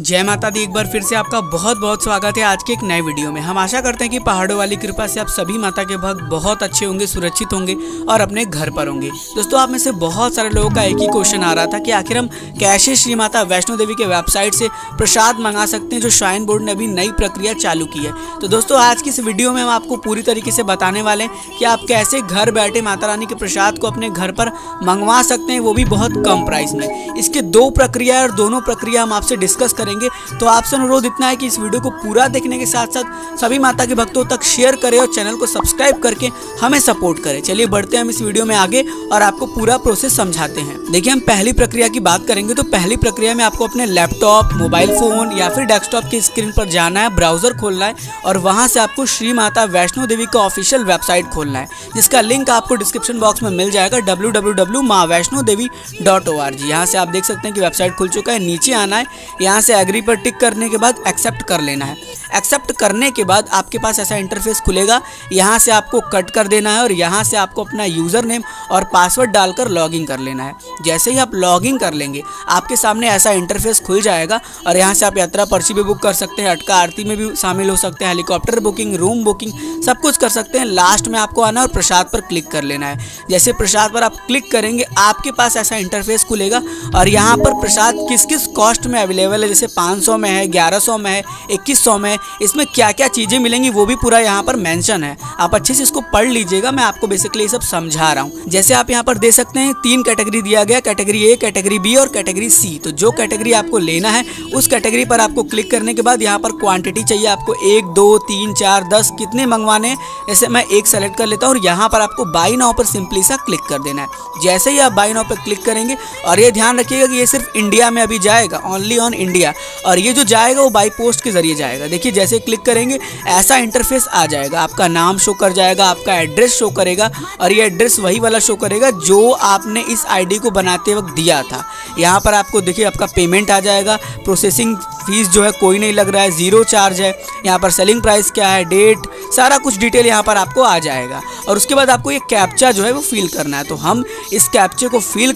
जय माता दी। एक बार फिर से आपका बहुत बहुत स्वागत है आज के एक नए वीडियो में। हम आशा करते हैं कि पहाड़ों वाली कृपा से आप सभी माता के भक्त बहुत अच्छे होंगे, सुरक्षित होंगे और अपने घर पर होंगे। दोस्तों, आप में से बहुत सारे लोगों का एक ही क्वेश्चन आ रहा था कि आखिर हम कैसे श्री माता वैष्णो देवी के वेबसाइट से प्रसाद मंगा सकते हैं, जो श्राइन बोर्ड ने अभी नई प्रक्रिया चालू की है। तो दोस्तों, आज की इस वीडियो में हम आपको पूरी तरीके से बताने वाले हैं कि आप कैसे घर बैठे माता रानी के प्रसाद को अपने घर पर मंगवा सकते हैं, वो भी बहुत कम प्राइस में। इसके दो प्रक्रिया है और दोनों प्रक्रिया हम आपसे डिस्कस करेंगे। तो आपसे अनुरोध इतना है कि इस वीडियो को पूरा देखने के साथ साथ सभी माता के भक्तों तक शेयर करें और चैनल को सब्सक्राइब करके हमें सपोर्ट करें। चलिए बढ़ते हैं हम इस वीडियो में आगे और आपको पूरा प्रोसेस समझाते हैं। देखिए, हम पहली प्रक्रिया की बात करेंगे। तो पहली प्रक्रिया में आपको अपने लैपटॉप, मोबाइल फोन या फिर डेस्कटॉप की स्क्रीन पर जाना है, ब्राउजर खोलना है और वहां से आपको श्री माता वैष्णो देवी का ऑफिशियल वेबसाइट खोलना है, जिसका लिंक आपको डिस्क्रिप्शन बॉक्स में मिल जाएगा। www.maavaishnodevi.org। यहाँ से आप देख सकते हैं कि वेबसाइट खुल चुका है। नीचे आना है, यहाँ से एग्री पर टिक करने के बाद एक्सेप्ट कर लेना है। एक्सेप्ट करने के बाद आपके पास ऐसा इंटरफेस खुलेगा। यहाँ से आपको कट कर देना है और यहाँ से आपको अपना यूज़र नेम और पासवर्ड डालकर लॉगिन कर लेना है। जैसे ही आप लॉगिन कर लेंगे, आपके सामने ऐसा इंटरफेस खुल जाएगा और यहाँ से आप यात्रा पर्ची भी बुक कर सकते हैं, अटका आरती में भी शामिल हो सकते हैं, हेलीकॉप्टर बुकिंग, रूम बुकिंग, सब कुछ कर सकते हैं। लास्ट में आपको आना और प्रसाद पर क्लिक कर लेना है। जैसे प्रसाद पर आप क्लिक करेंगे, आपके पास ऐसा इंटरफेस खुलेगा और यहाँ पर प्रसाद किस किस कॉस्ट में अवेलेबल है, जैसे 500 में है, 1100 में है, 2100 में है, इसमें क्या क्या चीज़ें मिलेंगी वो भी पूरा यहाँ पर मेंशन है। आप अच्छे से इसको पढ़ लीजिएगा, मैं आपको बेसिकली ये सब समझा रहा हूँ। जैसे आप यहाँ पर दे सकते हैं, तीन कैटेगरी दिया गया, कैटेगरी ए, कैटेगरी बी और कैटेगरी सी। तो जो कैटेगरी आपको लेना है उस कैटेगरी पर आपको क्लिक करने के बाद यहाँ पर क्वांटिटी चाहिए आपको 1, 2, 3, 4, 10 कितने मंगवाने हैं। जैसे मैं 1 सेलेक्ट कर लेता हूँ और यहाँ पर आपको बाई नाउ पर सिंपली सा क्लिक कर देना है। जैसे ही आप बाई नाउ पर क्लिक करेंगे, और ये ध्यान रखिएगा कि ये सिर्फ इंडिया में अभी जाएगा, ओनली ऑन इंडिया, और ये जो जाएगा वो बाई पोस्ट के जरिए जाएगा। देखिए, जैसे क्लिक करेंगे ऐसा इंटरफेस आ जाएगा, आपका नाम शो कर जाएगा, आपका एड्रेस शो करेगा और ये एड्रेस वही वाला शो करेगा जो आपने इस आईडी को बनाते वक्त दिया था। यहाँ पर आपको देखिए आपका पेमेंट आ जाएगा, प्रोसेसिंग फीस जो है कोई नहीं लग रहा है, जीरो चार्ज है, यहाँ पर सेलिंग प्राइस क्या है, डेट, सारा कुछ डिटेल यहाँ पर आपको आ जाएगा। और उसके बाद आपको ये कैप्चा जो है वो फिल करना है। तो हम इस कैप्चे को फिल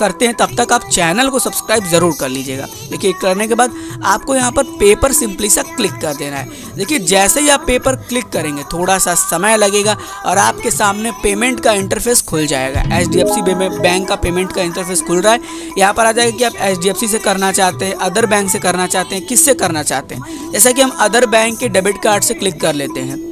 करते हैं, तब तक आप चैनल को सब्सक्राइब ज़रूर कर लीजिएगा। देखिए, करने के बाद आपको यहाँ पर पे पर सिंपली सा क्लिक कर देना है। देखिए, जैसे ही आप पे पर क्लिक करेंगे, थोड़ा सा समय लगेगा और आपके सामने पेमेंट का इंटरफेस खुल जाएगा। HDFC बैंक का पेमेंट का इंटरफेस खुल रहा है। यहाँ पर आ जाएगा कि आप HDFC से करना चाहते हैं, अदर बैंक से करना चाहते हैं, किससे करना चाहते हैं। जैसा कि हम अदर बैंक के डेबिट कार्ड से क्लिक कर लेते हैं।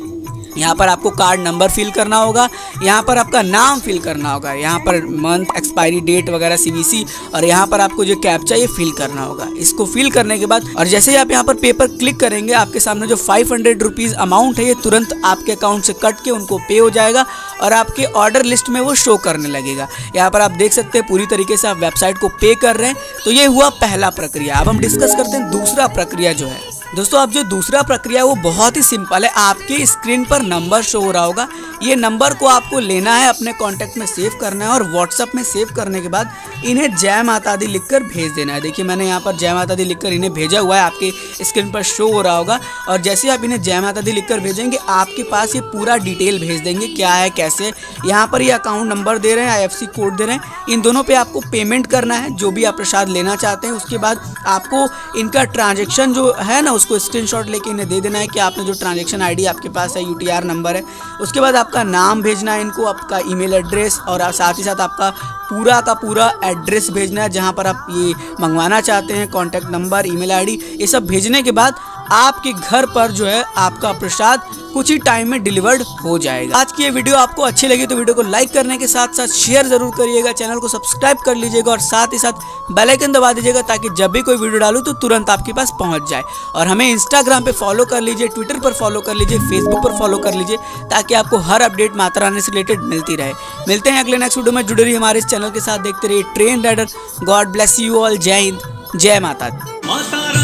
यहाँ पर आपको कार्ड नंबर फिल करना होगा, यहाँ पर आपका नाम फिल करना होगा, यहाँ पर मंथ, एक्सपायरी डेट वगैरह, CVC, और यहाँ पर आपको जो कैप्चा ये फिल करना होगा। इसको फिल करने के बाद और जैसे ही आप यहाँ पर पे पर क्लिक करेंगे, आपके सामने जो 500 रुपीज़ अमाउंट है ये तुरंत आपके अकाउंट से कट के उनको पे हो जाएगा और आपके ऑर्डर लिस्ट में वो शो करने लगेगा। यहाँ पर आप देख सकते हैं पूरी तरीके से आप वेबसाइट को पे कर रहे हैं। तो ये हुआ पहला प्रक्रिया। अब हम डिस्कस करते हैं दूसरा प्रक्रिया जो है। दोस्तों, अब जो दूसरा प्रक्रिया है वो बहुत ही सिंपल है। आपके स्क्रीन पर नंबर शो हो रहा होगा, ये नंबर को आपको लेना है, अपने कॉन्टैक्ट में सेव करना है और व्हाट्सअप में सेव करने के बाद इन्हें जय माता दी लिखकर भेज देना है। देखिए, मैंने यहाँ पर जय माता दी लिखकर इन्हें भेजा हुआ है, आपके स्क्रीन पर शो हो रहा होगा। और जैसे आप इन्हें जय माता दी लिखकर भेजेंगे, आपके पास ये पूरा डिटेल भेज देंगे, क्या है, कैसे। यहाँ पर ये अकाउंट नंबर दे रहे हैं, IFSC कोड दे रहे हैं, इन दोनों पर आपको पेमेंट करना है जो भी आप प्रसाद लेना चाहते हैं। उसके बाद आपको इनका ट्रांजेक्शन जो है ना, उसको स्क्रीनशॉट लेके इन्हें दे देना है कि आपने जो ट्रांजेक्शन ID आपके पास है, UTR नंबर है। उसके बाद आपका नाम भेजना है इनको, आपका ईमेल एड्रेस और साथ ही साथ आपका पूरा का पूरा एड्रेस भेजना है जहाँ पर आप ये मंगवाना चाहते हैं, कॉन्टैक्ट नंबर, email ID, ये सब भेजने के बाद आपके घर पर जो है आपका प्रसाद कुछ ही टाइम में डिलीवर्ड हो जाएगा। आज की ये वीडियो आपको अच्छी लगी तो वीडियो को लाइक करने के साथ साथ शेयर जरूर करिएगा, चैनल को सब्सक्राइब कर लीजिएगा और साथ ही साथ बेल आइकन दबा दीजिएगा ताकि जब भी कोई वीडियो डालूँ तो तुरंत आपके पास पहुंच जाए। और हमें इंस्टाग्राम पे फॉलो कर लीजिए, ट्विटर पर फॉलो कर लीजिए, फेसबुक पर फॉलो कर लीजिए, ताकि आपको हर अपडेट माता रानी से रिलेटेड मिलती रहे। मिलते हैं अगले नेक्स्ट वीडियो में, जुड़े रहिए हमारे इस चैनल के साथ, देखते रहिए train rider. God bless you all. जय हिंद, जय माता दी।